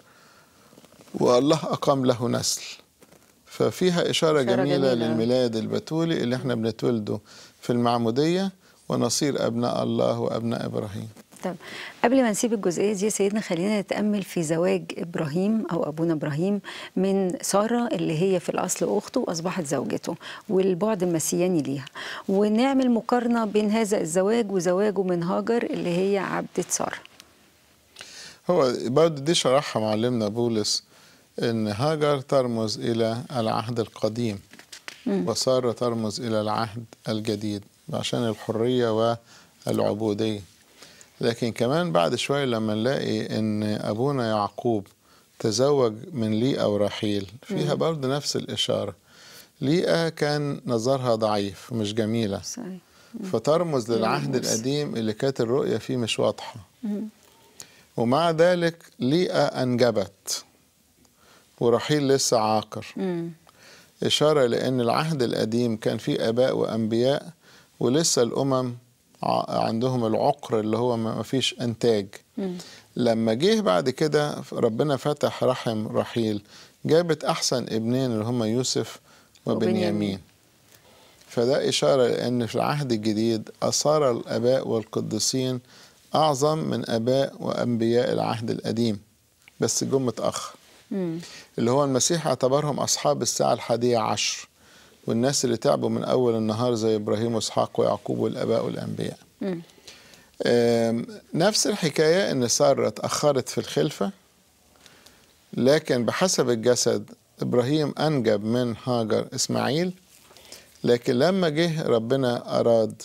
والله أقام له نسل. ففيها إشارة, إشارة جميلة, جميلة للميلاد البتولي اللي احنا بنتولده في المعمودية ونصير أبناء الله وأبناء إبراهيم. طب قبل ما نسيب الجزئيه دي يا سيدنا خلينا نتامل في زواج ابراهيم او ابونا ابراهيم من ساره اللي هي في الاصل اخته واصبحت زوجته والبعد المسياني ليها، ونعمل مقارنه بين هذا الزواج وزواجه من هاجر اللي هي عبده ساره. هو برضه دي شرحها معلمنا بولس ان هاجر ترمز الى العهد القديم م. وساره ترمز الى العهد الجديد عشان الحريه والعبوديه. لكن كمان بعد شوية لما نلاقي ان ابونا يعقوب تزوج من ليئة ورحيل فيها برضه نفس الاشارة. ليئة كان نظرها ضعيف ومش جميلة، فترمز للعهد القديم اللي كانت الرؤية فيه مش واضحة، ومع ذلك ليئة انجبت ورحيل لسه عاقر. اشارة لان العهد القديم كان فيه اباء وانبياء ولسه الامم عندهم العقر اللي هو ما فيش انتاج. مم. لما جه بعد كده ربنا فتح رحم رحيل، جابت أحسن ابنين اللي هما يوسف وبنيامين. فده إشارة لأن في العهد الجديد أصار الآباء والقديسين أعظم من آباء وأنبياء العهد القديم، بس جم متأخر. اللي هو المسيح اعتبرهم أصحاب الساعة الحادية عشر، والناس اللي تعبوا من أول النهار زي إبراهيم وإسحاق ويعقوب والآباء والأنبياء. نفس الحكاية إن سارة اتأخرت في الخلفة، لكن بحسب الجسد إبراهيم أنجب من هاجر إسماعيل، لكن لما جه ربنا أراد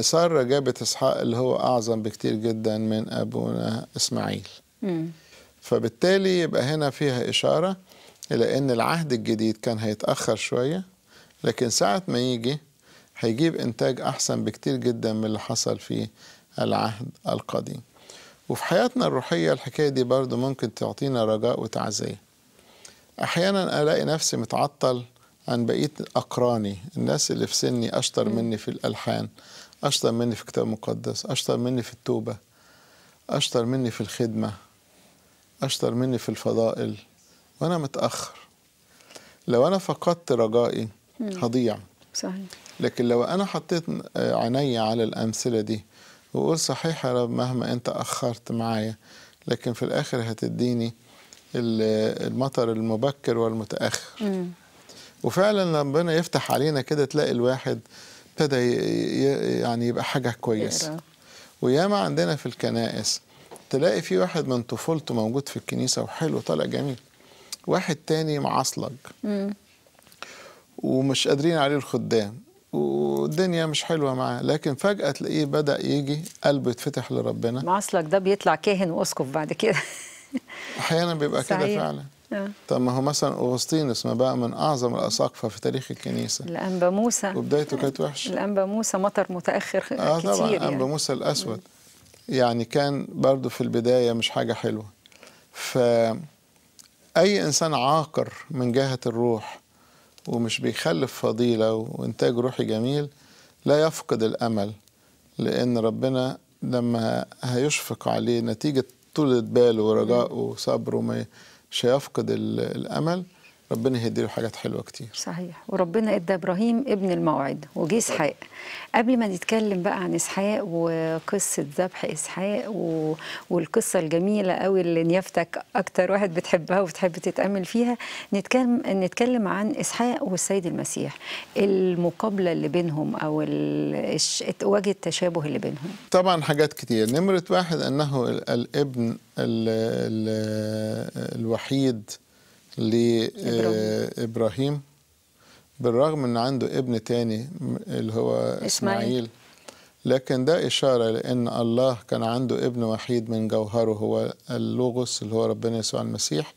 سارة جابت إسحاق اللي هو أعظم بكتير جدا من أبونا إسماعيل. م. فبالتالي يبقى هنا فيها إشارة إلى أن العهد الجديد كان هيتأخر شوية، لكن ساعة ما يجي هيجيب إنتاج أحسن بكتير جدا من اللي حصل في العهد القديم. وفي حياتنا الروحية الحكاية دي برضو ممكن تعطينا رجاء وتعزية. أحيانا ألاقي نفسي متعطل عن بقية أقراني، الناس اللي في سني أشطر مني في الألحان، أشطر مني في الكتاب المقدس، أشطر مني في التوبة، أشطر مني في الخدمة، أشطر مني في الفضائل، وأنا متأخر. لو أنا فقدت رجائي هضيع. صحيح. لكن لو أنا حطيت عيني على الأمثلة دي وأقول صحيح يا رب مهما أنت أخرت معايا، لكن في الآخر هتديني المطر المبكر والمتأخر. م. وفعلا ربنا يفتح علينا كده، تلاقي الواحد ابتدى يعني يبقى حاجة كويسة. وياما عندنا في الكنائس تلاقي في واحد من طفولته موجود في الكنيسة وحلو طالع جميل، واحد تاني معصلج ومش قادرين عليه الخدام والدنيا مش حلوة معاه، لكن فجأة تلاقيه بدأ يجي قلبه يتفتح لربنا. معصلج ده بيطلع كاهن وأسقف بعد كده. أحيانا بيبقى كده فعلا. طب ما هو مثلا أغسطينوس ما بقى من أعظم الأساقفة في تاريخ الكنيسة. الأنبا موسى وبدايته كانت وحشة. الأنبا موسى مطر متأخر آه كتير طبعا يعني. الأنبا موسى الأسود م. يعني كان برضو في البداية مش حاجة حلوة. فأي إنسان عاقر من جهة الروح ومش بيخلف فضيلة وإنتاج روحي جميل لا يفقد الأمل، لأن ربنا لما هيشفق عليه نتيجة طولة باله ورجاءه وصبره ما مش هيفقد الأمل، ربنا هيديله حاجات حلوة كتير. صحيح. وربنا ادى إبراهيم ابن الموعد وجه إسحاق. قبل ما نتكلم بقى عن إسحاق وقصة ذبح إسحاق و... والقصة الجميلة قوي اللي نيافتك أكتر واحد بتحبها وبتحب تتأمل فيها، نتكلم نتكلم عن إسحاق والسيد المسيح، المقابلة اللي بينهم أو ال... وجه التشابه اللي بينهم. طبعا حاجات كتير. نمرة واحد أنه الابن ال... ال... الوحيد لإبراهيم، بالرغم أن عنده ابن تاني اللي هو إسماعيل، لكن ده إشارة لأن الله كان عنده ابن وحيد من جوهره هو اللوغوس اللي هو ربنا يسوع المسيح،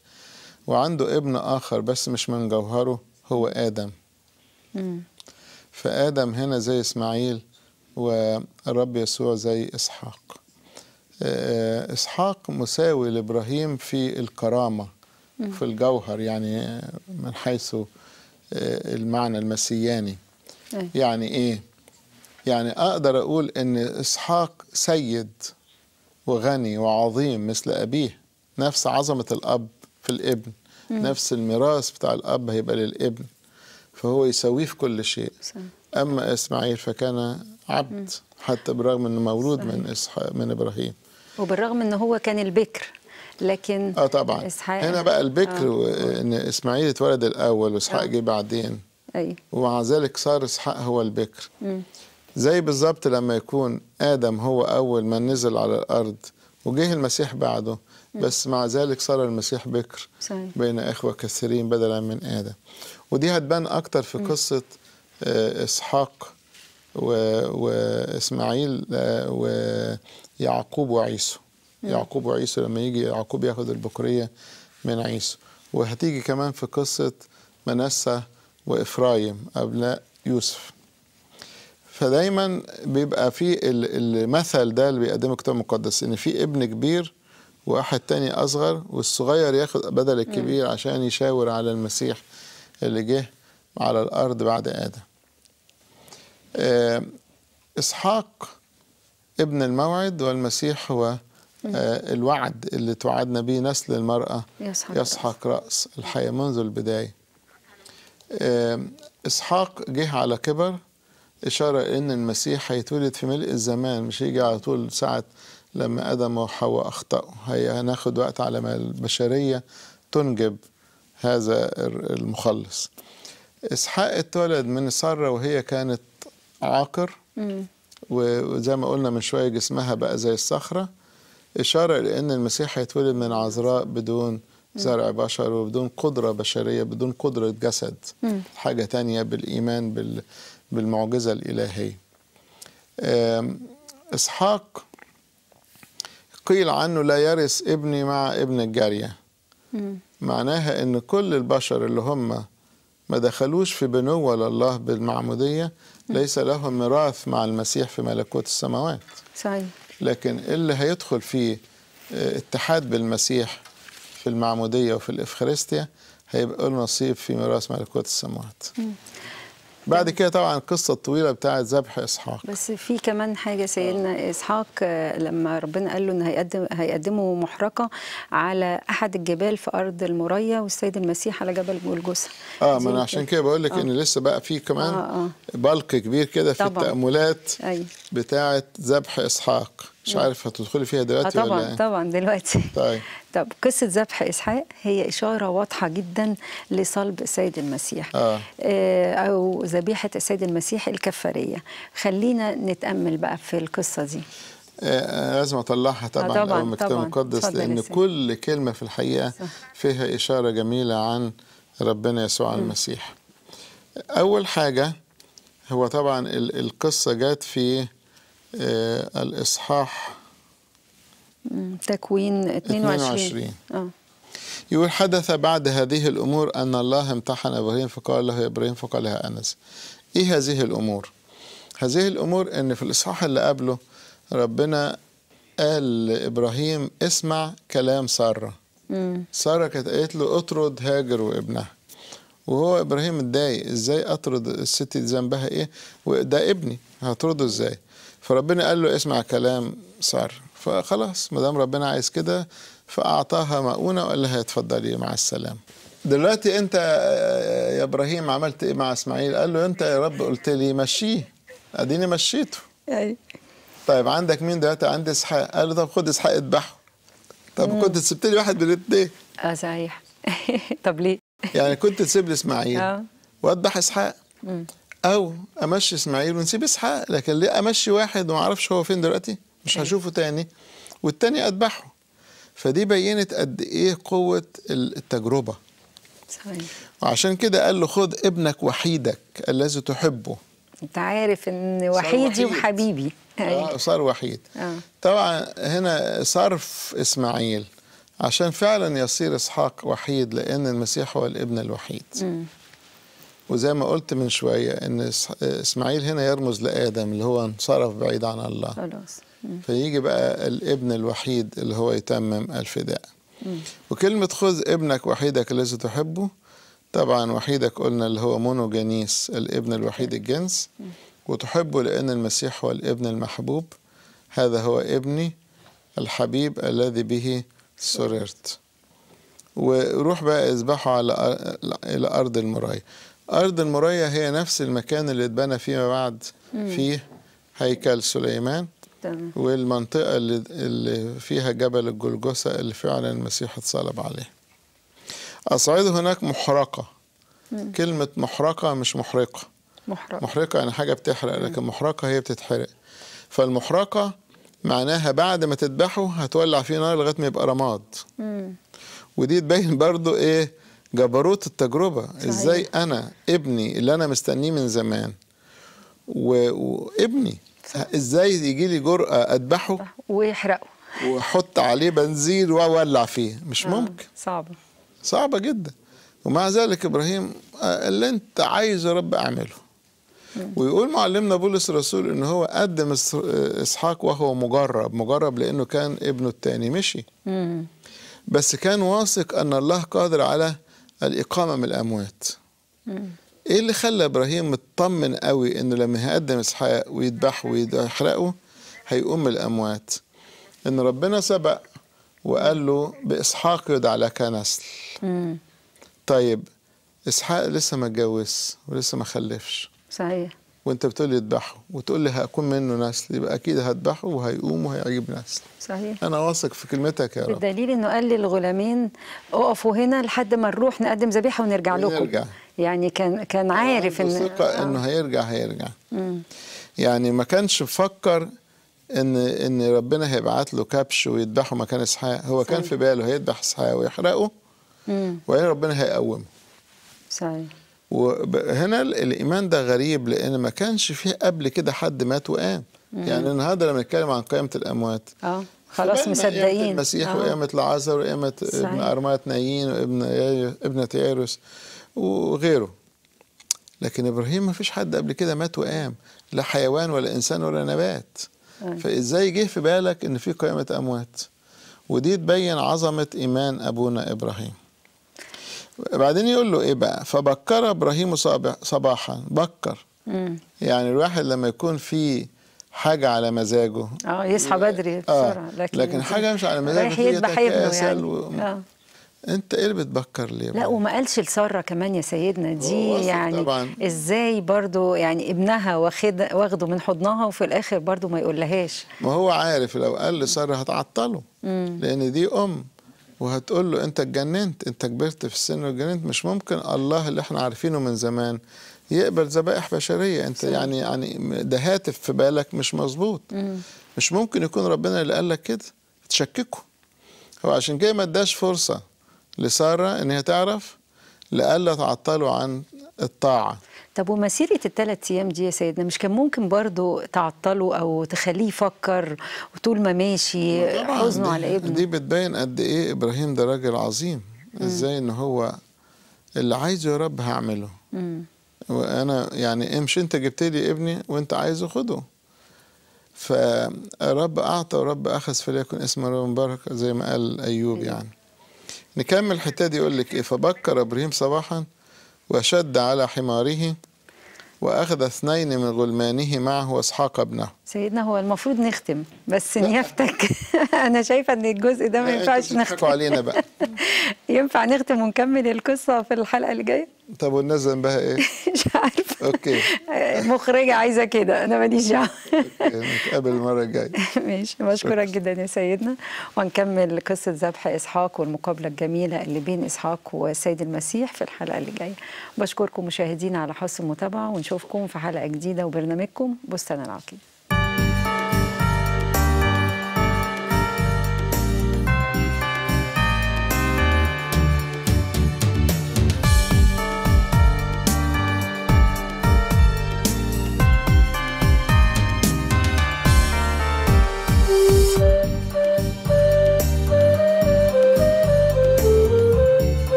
وعنده ابن آخر بس مش من جوهره هو آدم. م. فآدم هنا زي إسماعيل والرب يسوع زي إسحاق. إسحاق مساوي لإبراهيم في الكرامة في الجوهر، يعني من حيث المعنى المسياني. يعني إيه؟ يعني أقدر أقول إن إسحاق سيد وغني وعظيم مثل أبيه، نفس عظمة الأب في الابن، نفس الميراث بتاع الأب هيبقى للابن، فهو يسويه في كل شيء. أما إسماعيل فكان عبد حتى بالرغم إنه مولود من إسحاق من إبراهيم، وبالرغم إنه هو كان البكر، لكن اه طبعا هنا بقى البكر آه. ان اسماعيل اتولد الاول واسحاق آه. جه بعدين. ايوه. ومع ذلك صار اسحاق هو البكر. م. زي بالظبط لما يكون ادم هو اول من نزل على الارض وجه المسيح بعده، م. بس مع ذلك صار المسيح بكر. صحيح. بين اخوه كثيرين بدلا من ادم، ودي هتبان اكتر في م. قصه اسحاق واسماعيل ويعقوب وعيسو. يعقوب وعيسو لما يجي يعقوب ياخد البكرية من عيسو، وهتيجي كمان في قصة منسى وإفرايم أبناء يوسف. فدايما بيبقى في المثل ده اللي بيقدمه الكتاب المقدس، إن في ابن كبير وواحد تاني أصغر، والصغير ياخد بدل الكبير عشان يشاور على المسيح اللي جه على الأرض بعد آدم. إسحاق ابن الموعد والمسيح هو الوعد اللي توعدنا به نسل المرأة يسحق رأس الحياة منذ البداية. إسحاق جه على كبر، إشارة إن المسيح هيتولد في ملء الزمان، مش هيجي على طول ساعة لما آدم وحواء أخطأوا. هناخد وقت على ما البشرية تنجب هذا المخلص. إسحاق اتولد من سارة وهي كانت عاقر، وزي ما قلنا من شوية جسمها بقى زي الصخرة، إشارة لأن المسيح هيتولد من عذراء بدون زرع بشر وبدون قدرة بشرية، بدون قدرة جسد، حاجة تانية بالإيمان بالمعجزة الإلهية. إسحاق قيل عنه لا يرث ابني مع ابن الجارية، معناها أن كل البشر اللي هم ما دخلوش في بنوة لله بالمعمودية ليس لهم ميراث مع المسيح في ملكوت السماوات. صحيح. لكن اللي هيدخل في اتحاد بالمسيح في المعمودية وفي الافخارستيا هيبقى له نصيب في ميراث ملكوت السماوات. مم. بعد كده طبعا القصه الطويله بتاعه ذبح اسحاق. بس في كمان حاجه سيدنا اسحاق لما ربنا قال له ان هيقدم هيقدمه محرقه على احد الجبال في ارض الموريا، والسيد المسيح على جبل الجلجثة. اه ما انا عشان كده بقول لك آه. ان لسه بقى في كمان آه آه. بلق كبير كده في طبعًا. التاملات أي. بتاعه ذبح اسحاق، مش عارف هتدخلي فيها دلوقتي آه طبعًا ولا طبعا طبعا دلوقتي. طيب طب قصه ذبح اسحاق هي اشاره واضحه جدا لصلب السيد المسيح آه. آه او ذبيحه السيد المسيح الكفاريه. خلينا نتامل بقى في القصه دي. آه لازم اطلعها طبعا آه من الكتاب المقدس، لان كل كلمه في الحقيقه صح. فيها اشاره جميله عن ربنا يسوع م. المسيح. اول حاجه هو طبعا القصه جت في آه الاصحاح تكوين اثنين وعشرين. اه يقول حدث بعد هذه الامور ان الله امتحن ابراهيم فقال له يا ابراهيم فقال لها انس. ايه هذه الامور؟ هذه الامور ان في الاصحاح اللي قبله ربنا قال لابراهيم اسمع كلام ساره. امم ساره كانت قالت له اطرد هاجر وابنها، وهو ابراهيم اتضايق، ازاي اطرد الست ذنبها ايه وده ابني هطرده ازاي؟ فربنا قال له اسمع كلام ساره. فخلاص ما دام ربنا عايز كده فاعطاها مؤونه وقال لها اتفضلي مع السلامه. دلوقتي انت يا ابراهيم عملت ايه مع اسماعيل؟ قال له انت يا رب قلت لي مشيه، اديني مشيته. طيب عندك مين دلوقتي؟ عندي اسحاق. قال له طب خد اسحاق اذبحه. طب كنت سبت لي واحد من الاثنين. اه صحيح. طب ليه؟ يعني كنت تسيب لي اسماعيل واذبح اسحاق، او امشي اسماعيل ونسيب اسحاق، لكن ليه امشي واحد وما اعرفش هو فين دلوقتي؟ مش هشوفه تاني، والتاني أذبحه. فدي بينت قد إيه قوة التجربة. صحيح. وعشان كده قال له خد ابنك وحيدك الذي تحبه. أنت عارف إن وحيدي وحبيبي. آه صار وحيد. آه. طبعا هنا صرف إسماعيل عشان فعلا يصير إسحاق وحيد، لأن المسيح هو الابن الوحيد. م. وزي ما قلت من شوية إن إسماعيل هنا يرمز لآدم اللي هو انصرف بعيد عن الله. خلاص. فيجي بقى الابن الوحيد اللي هو يتمم الفداء. وكلمة خذ ابنك وحيدك الذي تحبه، طبعا وحيدك قلنا اللي هو مونوجنيس، الابن الوحيد الجنس، وتحبه لأن المسيح هو الابن المحبوب، هذا هو ابني الحبيب الذي به سررت. وروح بقى اذبحه على إلى أرض الموريا. أرض الموريا هي نفس المكان اللي اتبنى فيما بعد فيه هيكل سليمان، والمنطقة اللي فيها جبل الجلجثة اللي فعلا المسيح اتصلب عليه. أصعد هناك محرقة. مم. كلمة محرقة مش محرقة. محرقة, محرقة يعني حاجة بتحرق، لكن مم. محرقة هي بتتحرق. فالمحرقة معناها بعد ما تذبحه هتولع فيه نار لغاية ما يبقى رماد. مم. ودي تبين برضو إيه جبروت التجربة. صحيح. إزاي أنا ابني اللي أنا مستنيه من زمان و... وابني ازاي يجي لي جرأة اذبحه ويحرقه واحط عليه بنزين واولع فيه؟ مش آه ممكن. صعبه صعبه جدا. ومع ذلك ابراهيم اللي انت عايزه يا رب اعمله. مم. ويقول معلمنا بولس الرسول ان هو قدم اسحاق وهو مجرب، مجرب لانه كان ابنه الثاني مشي. مم. بس كان واثق ان الله قادر على الاقامه من الاموات. مم. ايه اللي خلى ابراهيم مطمن قوي انه لما هيقدم اسحاق ويذبحه ويحرقه هيقوم الاموات؟ ان ربنا سبق وقال له باسحاق يدعى لك نسل. مم. طيب اسحاق لسه ما اتجوزش ولسه ما خلفش. صحيح. وانت بتقول لي اذبحه وتقول لي هكون منه نسل، يبقى اكيد هذبحه وهيقوم وهيجيب نسل. صحيح. انا واثق في كلمتك يا رب. بالدليل انه قال للغلامين اقفوا هنا لحد ما نروح نقدم ذبيحه ونرجع لكم. ونرجع. يعني كان كان عارف ان ثقه انه هيرجع هيرجع. مم. يعني ما كانش مفكر ان ان ربنا هيبعت له كبش ويذبحه مكان اسحاق، هو صحيح. كان في باله هيذبح اسحاق ويحرقه وبعدين ربنا هيقومه. صحيح. وهنا الايمان ده غريب لان ما كانش فيه قبل كده حد مات وقام. مم. يعني النهارده لما نتكلم عن قيامه الاموات اه خلاص مصدقين قيامه المسيح وقيامه لعازر وقيامه ابن ارمله نايين وابن ابنه ييروس وغيره، لكن ابراهيم ما فيش حد قبل كده مات وقام، لا حيوان ولا انسان ولا نبات. فازاي جه في بالك ان في قيامه اموات؟ ودي تبين عظمه ايمان ابونا ابراهيم. بعدين يقول له ايه بقى؟ فبكر ابراهيم صباحا. بكر مم. يعني الواحد لما يكون في حاجه على مزاجه اه يصحى بدري بسرعه، لكن, لكن حاجه مش على مزاجه رايح يذبح ابنه يعني و... اه انت ايه اللي بتبكر ليه؟ لا وما قالش لساره كمان يا سيدنا دي يعني طبعاً. ازاي برضو يعني ابنها واخد واخده من حضنها وفي الاخر برضو ما يقولهاش؟ ما هو عارف لو قال لساره هتعطله مم. لان دي ام وهتقول له انت اتجننت، انت كبرت في السن واتجننت، مش ممكن الله اللي احنا عارفينه من زمان يقبل ذبائح بشريه، انت صحيح. يعني يعني ده هاتف في بالك مش مظبوط. مم. مش ممكن يكون ربنا اللي قال لك كده، تشككه. هو عشان كده ما اداش فرصه لساره ان هي تعرف لألا تعطلوا عن الطاعه. طب ومسيره الثلاث ايام دي يا سيدنا مش كان ممكن برضو تعطله او تخليه يفكر وطول ما ماشي حزنه على ابنه؟ دي بتبين قد ايه ابراهيم ده راجل عظيم، ازاي ان هو اللي عايزه يا رب هعمله. مم. وانا يعني امشي، انت جبت لي ابني وانت عايزه خده. فرب اعطى ورب اخذ فليكن اسم رب مبارك زي ما قال ايوب. مم. يعني نكمل الحته دي يقول لك ايه؟ فبكر ابراهيم صباحا وشد على حماره واخذ اثنين من غلمانه معه واسحاق ابنه. سيدنا هو المفروض نختم بس نيافتك انا شايفه ان الجزء ده ما ينفعش نختم علينا بقى. ينفع نختم ونكمل القصه في الحلقه اللي جايه؟ طب وننزل بها ايه؟ مش عارفه. اوكي المخرجه عايزه كده، انا ماليش دعوه. نتقابل المره الجايه. ماشي، مشكورك جدا يا سيدنا، وهنكمل قصه ذبح اسحاق والمقابله الجميله اللي بين اسحاق والسيد المسيح في الحلقه اللي جايه. بشكركم مشاهدينا على حسن المتابعه ونشوفكم في حلقه جديده وبرنامجكم بستان العقيدة.